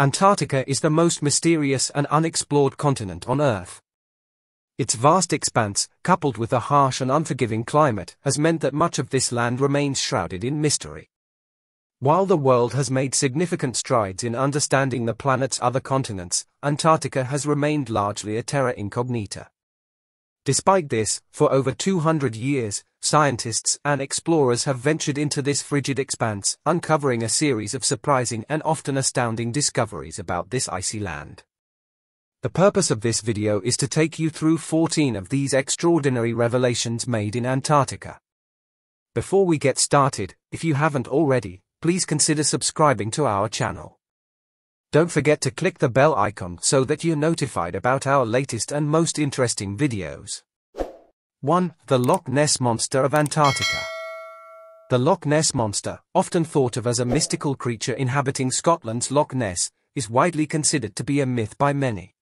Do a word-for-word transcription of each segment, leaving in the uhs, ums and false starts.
Antarctica is the most mysterious and unexplored continent on Earth. Its vast expanse, coupled with a harsh and unforgiving climate, has meant that much of this land remains shrouded in mystery. While the world has made significant strides in understanding the planet's other continents, Antarctica has remained largely a terra incognita. Despite this, for over two hundred years, scientists and explorers have ventured into this frigid expanse, uncovering a series of surprising and often astounding discoveries about this icy land. The purpose of this video is to take you through fourteen of these extraordinary revelations made in Antarctica. Before we get started, if you haven't already, please consider subscribing to our channel. Don't forget to click the bell icon so that you're notified about our latest and most interesting videos. one The Loch Ness Monster of Antarctica. The Loch Ness Monster, often thought of as a mystical creature inhabiting Scotland's Loch Ness, is widely considered to be a myth by many.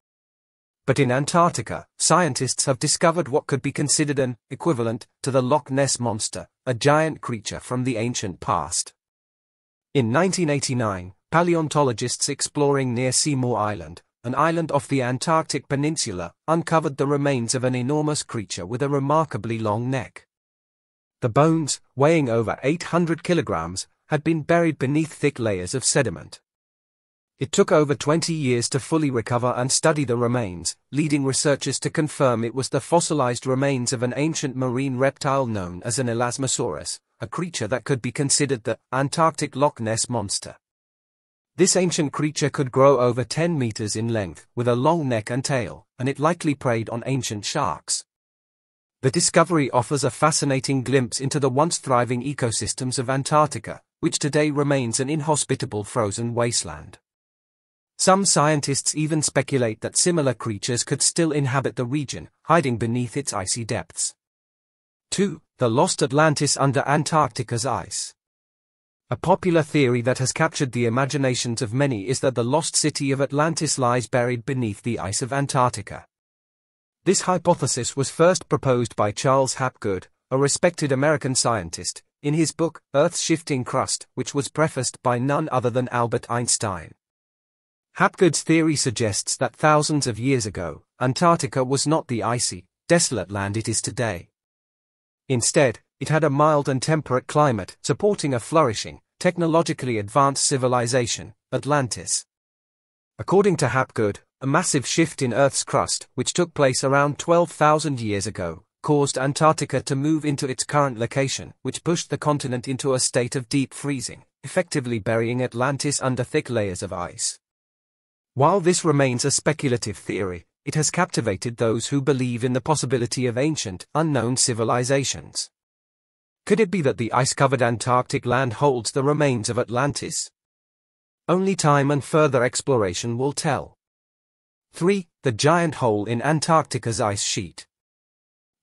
But in Antarctica, scientists have discovered what could be considered an equivalent to the Loch Ness Monster, a giant creature from the ancient past. In nineteen eighty-nine, paleontologists exploring near Seymour Island, an island off the Antarctic Peninsula, uncovered the remains of an enormous creature with a remarkably long neck. The bones, weighing over eight hundred kilograms, had been buried beneath thick layers of sediment. It took over twenty years to fully recover and study the remains, leading researchers to confirm it was the fossilized remains of an ancient marine reptile known as an Elasmosaurus, a creature that could be considered the Antarctic Loch Ness Monster. This ancient creature could grow over ten meters in length, with a long neck and tail, and it likely preyed on ancient sharks. The discovery offers a fascinating glimpse into the once thriving ecosystems of Antarctica, which today remains an inhospitable frozen wasteland. Some scientists even speculate that similar creatures could still inhabit the region, hiding beneath its icy depths. two The Lost Atlantis Under Antarctica's Ice. A popular theory that has captured the imaginations of many is that the lost city of Atlantis lies buried beneath the ice of Antarctica. This hypothesis was first proposed by Charles Hapgood, a respected American scientist, in his book, Earth's Shifting Crust, which was prefaced by none other than Albert Einstein. Hapgood's theory suggests that thousands of years ago, Antarctica was not the icy, desolate land it is today. Instead, it had a mild and temperate climate, supporting a flourishing, technologically advanced civilization, Atlantis. According to Hapgood, a massive shift in Earth's crust, which took place around twelve thousand years ago, caused Antarctica to move into its current location, which pushed the continent into a state of deep freezing, effectively burying Atlantis under thick layers of ice. While this remains a speculative theory, it has captivated those who believe in the possibility of ancient, unknown civilizations. Could it be that the ice-covered Antarctic land holds the remains of Atlantis? Only time and further exploration will tell. three The Giant Hole in Antarctica's Ice Sheet.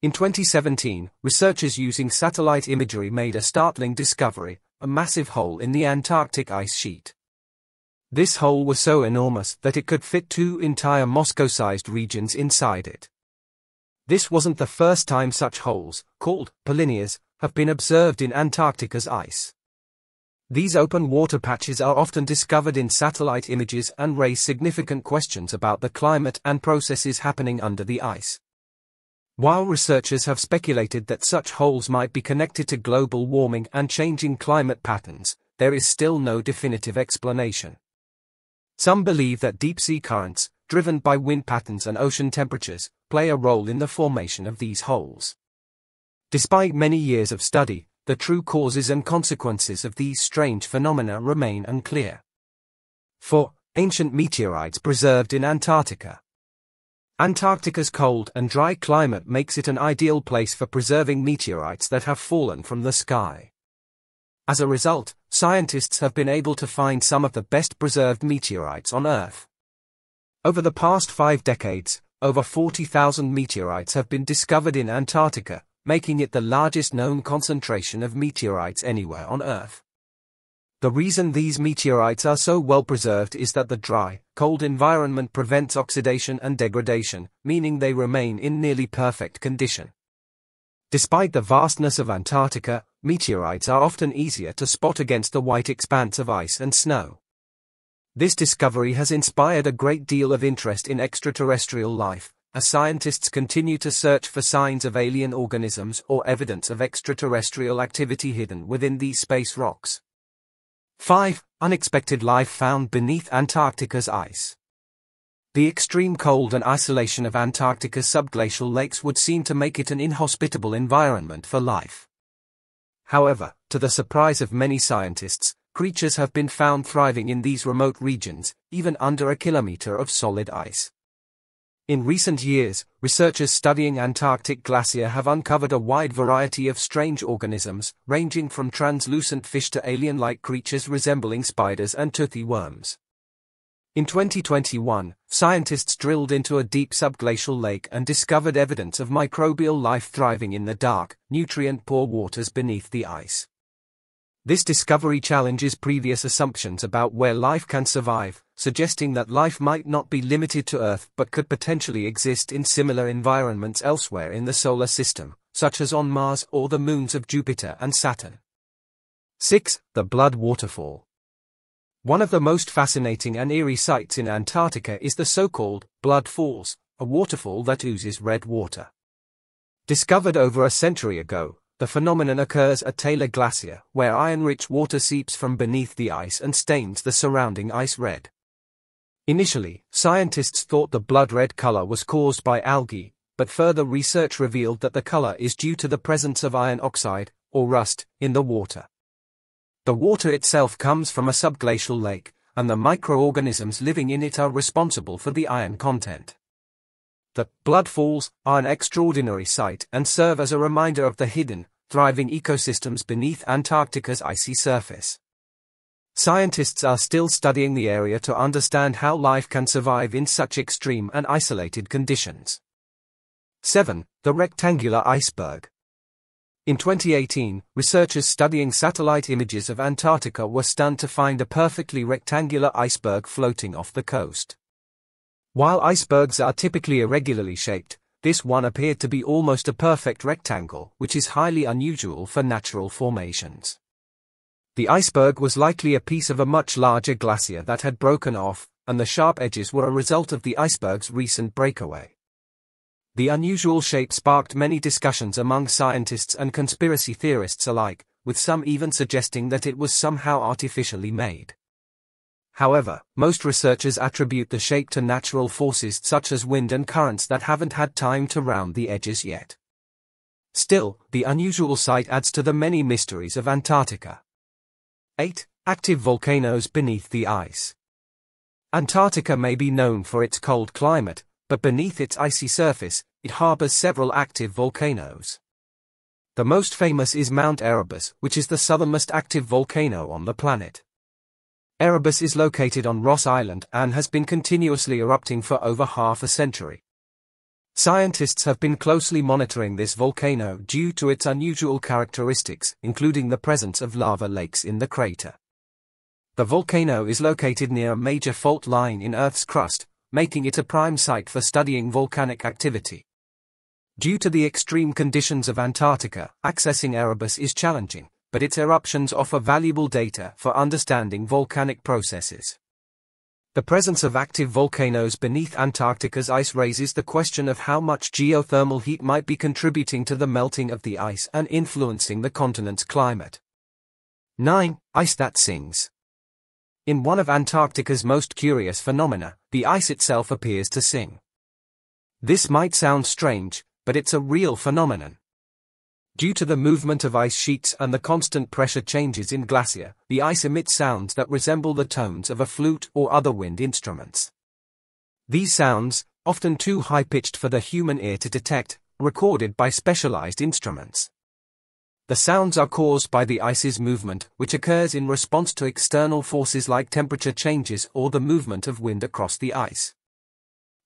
In twenty seventeen, researchers using satellite imagery made a startling discovery, a massive hole in the Antarctic ice sheet. This hole was so enormous that it could fit two entire Moscow-sized regions inside it. This wasn't the first time such holes, called polynyas, have been observed in Antarctica's ice. These open water patches are often discovered in satellite images and raise significant questions about the climate and processes happening under the ice. While researchers have speculated that such holes might be connected to global warming and changing climate patterns, there is still no definitive explanation. Some believe that deep-sea currents, driven by wind patterns and ocean temperatures, play a role in the formation of these holes. Despite many years of study, the true causes and consequences of these strange phenomena remain unclear. four Ancient meteorites preserved in Antarctica. Antarctica's cold and dry climate makes it an ideal place for preserving meteorites that have fallen from the sky. As a result, scientists have been able to find some of the best-preserved meteorites on Earth. Over the past five decades, over forty thousand meteorites have been discovered in Antarctica, making it the largest known concentration of meteorites anywhere on Earth. The reason these meteorites are so well-preserved is that the dry, cold environment prevents oxidation and degradation, meaning they remain in nearly perfect condition. Despite the vastness of Antarctica, meteorites are often easier to spot against the white expanse of ice and snow. This discovery has inspired a great deal of interest in extraterrestrial life, as scientists continue to search for signs of alien organisms or evidence of extraterrestrial activity hidden within these space rocks. five. Unexpected life found beneath Antarctica's ice. The extreme cold and isolation of Antarctica's subglacial lakes would seem to make it an inhospitable environment for life. However, to the surprise of many scientists, creatures have been found thriving in these remote regions, even under a kilometer of solid ice. In recent years, researchers studying Antarctic glacier have uncovered a wide variety of strange organisms, ranging from translucent fish to alien-like creatures resembling spiders and toothy worms. In twenty twenty-one, scientists drilled into a deep subglacial lake and discovered evidence of microbial life thriving in the dark, nutrient-poor waters beneath the ice. This discovery challenges previous assumptions about where life can survive, suggesting that life might not be limited to Earth but could potentially exist in similar environments elsewhere in the solar system, such as on Mars or the moons of Jupiter and Saturn. six. The Blood Waterfall. One of the most fascinating and eerie sights in Antarctica is the so-called Blood Falls, a waterfall that oozes red water. Discovered over a century ago, the phenomenon occurs at Taylor Glacier, where iron-rich water seeps from beneath the ice and stains the surrounding ice red. Initially, scientists thought the blood-red color was caused by algae, but further research revealed that the color is due to the presence of iron oxide, or rust, in the water. The water itself comes from a subglacial lake, and the microorganisms living in it are responsible for the iron content. The Blood Falls are an extraordinary sight and serve as a reminder of the hidden, thriving ecosystems beneath Antarctica's icy surface. Scientists are still studying the area to understand how life can survive in such extreme and isolated conditions. seven. The rectangular iceberg. In twenty eighteen, researchers studying satellite images of Antarctica were stunned to find a perfectly rectangular iceberg floating off the coast. While icebergs are typically irregularly shaped, this one appeared to be almost a perfect rectangle, which is highly unusual for natural formations. The iceberg was likely a piece of a much larger glacier that had broken off, and the sharp edges were a result of the iceberg's recent breakaway. The unusual shape sparked many discussions among scientists and conspiracy theorists alike, with some even suggesting that it was somehow artificially made. However, most researchers attribute the shape to natural forces such as wind and currents that haven't had time to round the edges yet. Still, the unusual sight adds to the many mysteries of Antarctica. eight. Active volcanoes beneath the ice. Antarctica may be known for its cold climate, but beneath its icy surface, it harbors several active volcanoes. The most famous is Mount Erebus, which is the southernmost active volcano on the planet. Erebus is located on Ross Island and has been continuously erupting for over half a century. Scientists have been closely monitoring this volcano due to its unusual characteristics, including the presence of lava lakes in the crater. The volcano is located near a major fault line in Earth's crust, making it a prime site for studying volcanic activity. Due to the extreme conditions of Antarctica, accessing Erebus is challenging, but its eruptions offer valuable data for understanding volcanic processes. The presence of active volcanoes beneath Antarctica's ice raises the question of how much geothermal heat might be contributing to the melting of the ice and influencing the continent's climate. nine. Ice that sings. In one of Antarctica's most curious phenomena, the ice itself appears to sing. This might sound strange, but it's a real phenomenon. Due to the movement of ice sheets and the constant pressure changes in glacier, the ice emits sounds that resemble the tones of a flute or other wind instruments. These sounds, often too high-pitched for the human ear to detect, are recorded by specialized instruments. The sounds are caused by the ice's movement, which occurs in response to external forces like temperature changes or the movement of wind across the ice.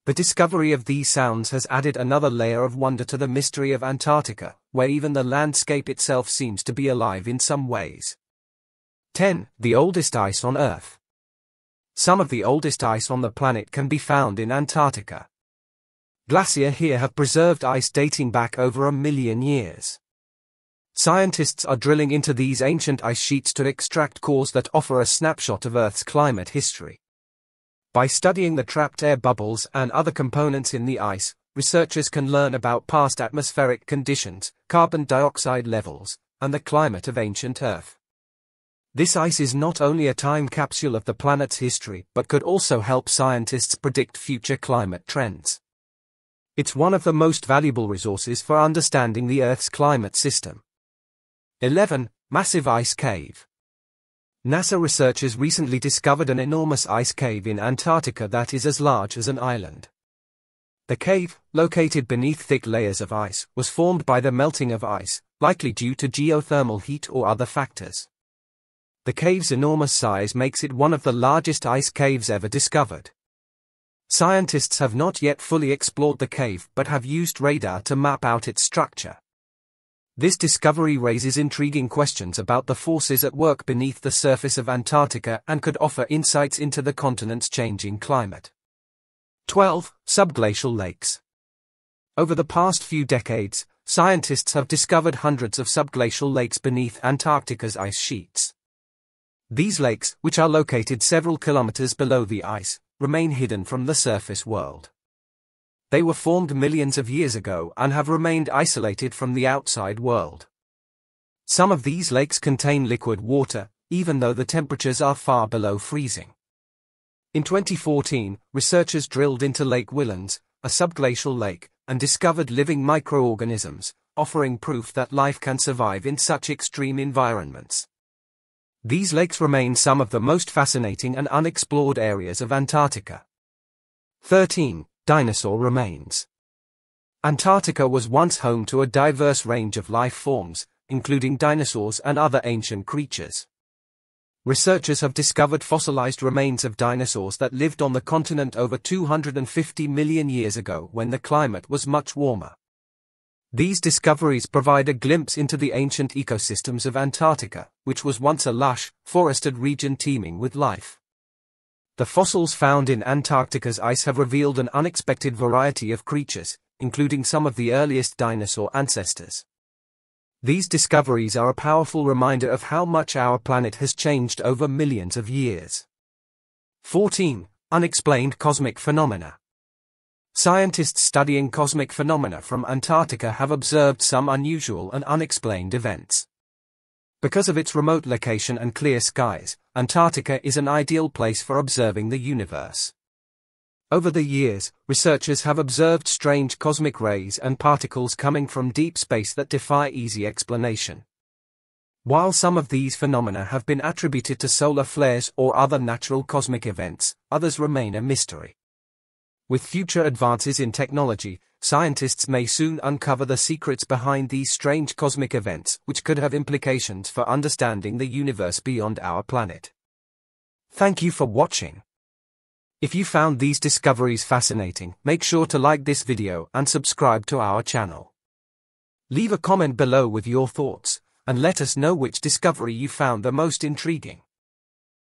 The discovery of these sounds has added another layer of wonder to the mystery of Antarctica, where even the landscape itself seems to be alive in some ways. ten. The oldest ice on Earth. Some of the oldest ice on the planet can be found in Antarctica. Glaciers here have preserved ice dating back over a million years. Scientists are drilling into these ancient ice sheets to extract cores that offer a snapshot of Earth's climate history. By studying the trapped air bubbles and other components in the ice, researchers can learn about past atmospheric conditions, carbon dioxide levels, and the climate of ancient Earth. This ice is not only a time capsule of the planet's history but could also help scientists predict future climate trends. It's one of the most valuable resources for understanding the Earth's climate system. eleven. Massive ice cave. NASA researchers recently discovered an enormous ice cave in Antarctica that is as large as an island. The cave, located beneath thick layers of ice, was formed by the melting of ice, likely due to geothermal heat or other factors. The cave's enormous size makes it one of the largest ice caves ever discovered. Scientists have not yet fully explored the cave but have used radar to map out its structure. This discovery raises intriguing questions about the forces at work beneath the surface of Antarctica and could offer insights into the continent's changing climate. twelve. Subglacial lakes. Over the past few decades, scientists have discovered hundreds of subglacial lakes beneath Antarctica's ice sheets. These lakes, which are located several kilometers below the ice, remain hidden from the surface world. They were formed millions of years ago and have remained isolated from the outside world. Some of these lakes contain liquid water, even though the temperatures are far below freezing. In twenty fourteen, researchers drilled into Lake Willans, a subglacial lake, and discovered living microorganisms, offering proof that life can survive in such extreme environments. These lakes remain some of the most fascinating and unexplored areas of Antarctica. thirteen. Dinosaur remains. Antarctica was once home to a diverse range of life forms, including dinosaurs and other ancient creatures. Researchers have discovered fossilized remains of dinosaurs that lived on the continent over two hundred fifty million years ago when the climate was much warmer. These discoveries provide a glimpse into the ancient ecosystems of Antarctica, which was once a lush, forested region teeming with life. The fossils found in Antarctica's ice have revealed an unexpected variety of creatures, including some of the earliest dinosaur ancestors. These discoveries are a powerful reminder of how much our planet has changed over millions of years. fourteen. Unexplained cosmic phenomena. Scientists studying cosmic phenomena from Antarctica have observed some unusual and unexplained events. Because of its remote location and clear skies, Antarctica is an ideal place for observing the universe. Over the years, researchers have observed strange cosmic rays and particles coming from deep space that defy easy explanation. While some of these phenomena have been attributed to solar flares or other natural cosmic events, others remain a mystery. With future advances in technology, scientists may soon uncover the secrets behind these strange cosmic events, which could have implications for understanding the universe beyond our planet. Thank you for watching. If you found these discoveries fascinating, make sure to like this video and subscribe to our channel. Leave a comment below with your thoughts, and let us know which discovery you found the most intriguing.